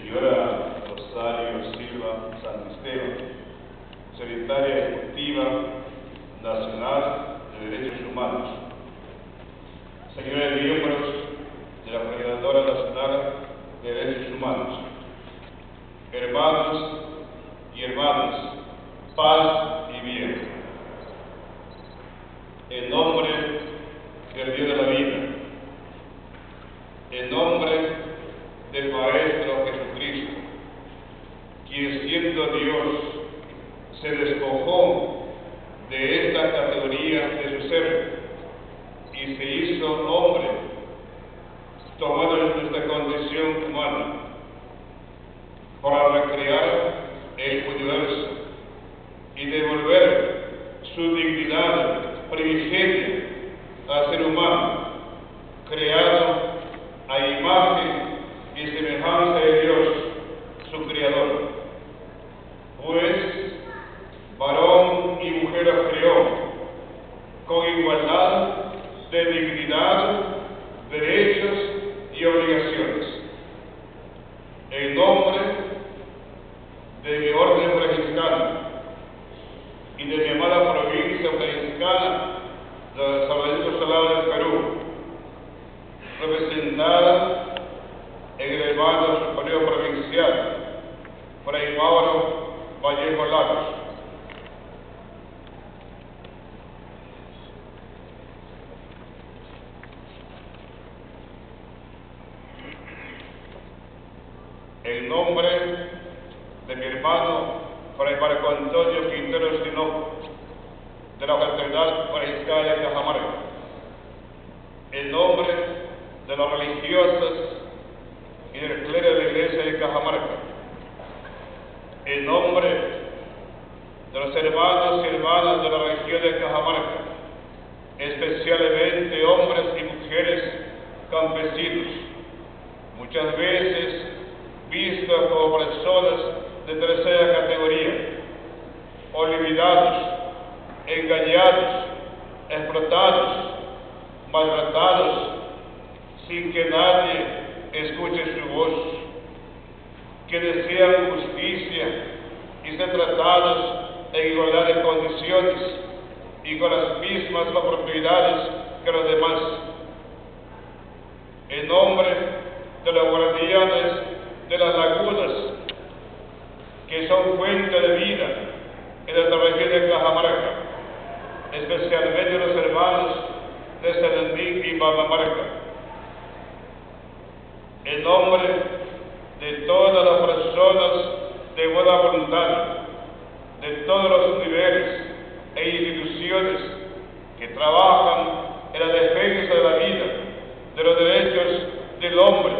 señora Rosario Silva San Esteban, Secretaria Ejecutiva Nacional de Derechos Humanos, señores miembros de la Coordinadora Nacional de Derechos Humanos, hermanos y hermanas, paz y bien. En nombre del Dios de la vida, en nombre del Maestro Jesucristo, quien siendo Dios, se despojó de esta categoría de su ser y se hizo hombre, tomando nuestra condición humana para recrear el universo y devolver su dignidad primigenia al ser humano, creado a imagen y semejanza de Dios, su Creador. Pues, varón y mujer los creó, con igualdad de dignidad, derechos y obligaciones. En nombre de mi orden franciscana y de mi amada provincia franciscana de Salvador Salado del Perú, representada en el hermano superior provincial, Fray Mauro Vallejo Laros, en nombre de mi hermano Fray Marco Antonio Quintero Sinó, de la Fraternidad Pariscal de Cajamarca, en nombre de los religiosos y del clero de la Iglesia de Cajamarca, en nombre de los hermanos y hermanas de la región de Cajamarca, especialmente hombres y mujeres campesinos, muchas veces vistas como personas de tercera categoría, olvidados, engañados, explotados, maltratados, sin que nadie escuche su voz, que desean justicia y sean tratados en igualdad de condiciones y con las mismas oportunidades que los demás. En nombre de los guardianes de las lagunas, que son fuente de vida en la región de Cajamarca, especialmente los hermanos de Celendín y Bambamarca. En nombre de todas las personas de buena voluntad, de todos los niveles e instituciones que trabajan en la defensa de la vida, de los derechos del hombre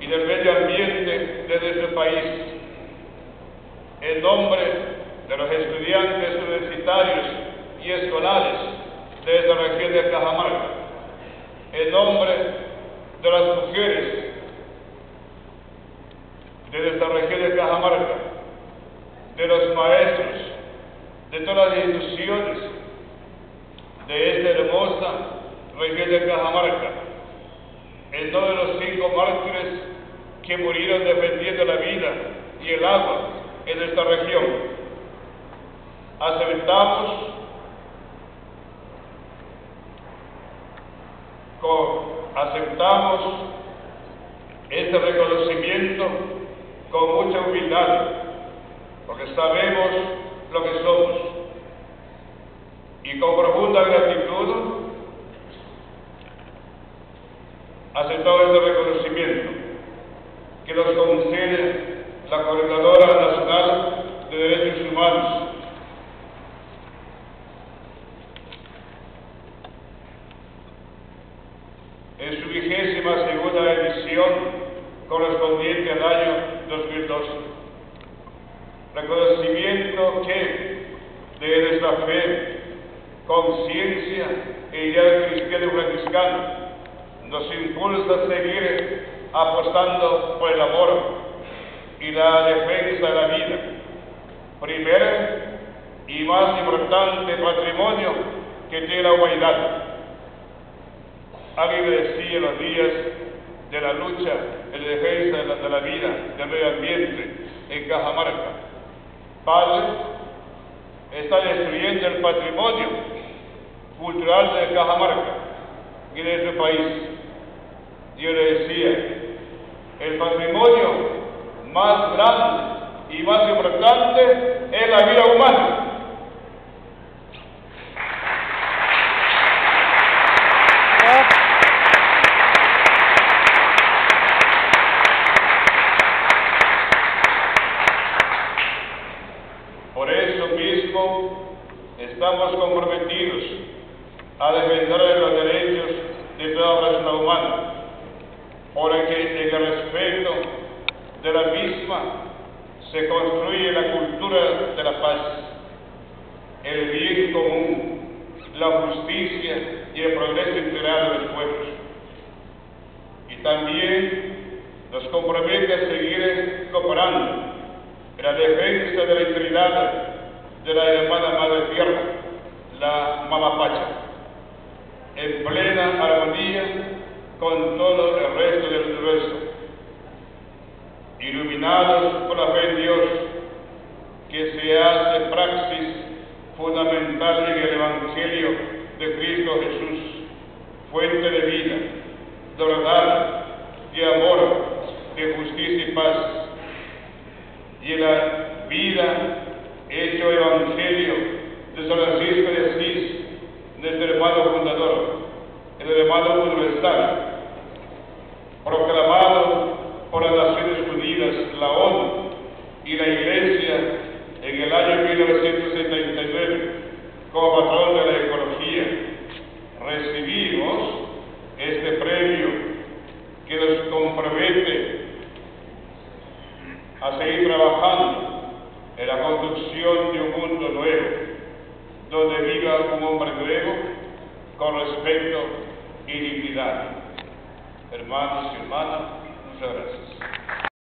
y del medio ambiente de nuestro país. En nombre de los estudiantes universitarios y escolares de esta región de Cajamarca. En nombre de las mujeres de esta región de Cajamarca, de los maestros, de todas las instituciones de esta hermosa región de Cajamarca. En todos los 5 mártires que murieron defendiendo la vida y el agua en esta región. Aceptamos este reconocimiento con mucha humildad, porque sabemos lo que somos, y con profunda gratitud aceptamos este reconocimiento que nos concede la Coordinadora Nacional de Derechos Humanos. En su 22ª edición correspondiente al año 2012. Reconocimiento que, de nuestra fe, conciencia e idea cristiana y franciscana, nos impulsa a seguir apostando por el amor y la defensa de la vida, primero y más importante patrimonio que tiene la humanidad. Alguien decía en los días de la lucha en defensa de la vida, del medio ambiente en Cajamarca. Padre, está destruyendo el patrimonio cultural de Cajamarca y de nuestro país. Yo le decía, el patrimonio más grande y más importante es la vida humana. Estamos comprometidos a defender los derechos de toda persona humana, porque en el respeto de la misma se construye la cultura de la paz, el bien común, la justicia y el progreso integral de los pueblos. Y también nos compromete a seguir cooperando en la defensa de la integridad de la hermana madre tierra, la mamapacha, en plena armonía con todo el resto del universo, iluminados por la fe en Dios, que se hace praxis fundamental en el Evangelio de Cristo Jesús, fuente de vida, de verdad, de amor, de justicia y paz, y en la vida hecho Evangelio de San Francisco de Asís, nuestro hermano fundador, el hermano universal, proclamado por las Naciones Unidas, la ONU y la Iglesia en el año 1979 como patrón de la ecología. Recibimos este premio que nos compromete a seguir trabajando en la construcción de un mundo nuevo, donde viva un hombre nuevo, con respeto y dignidad. Hermanos y hermanas, muchas gracias.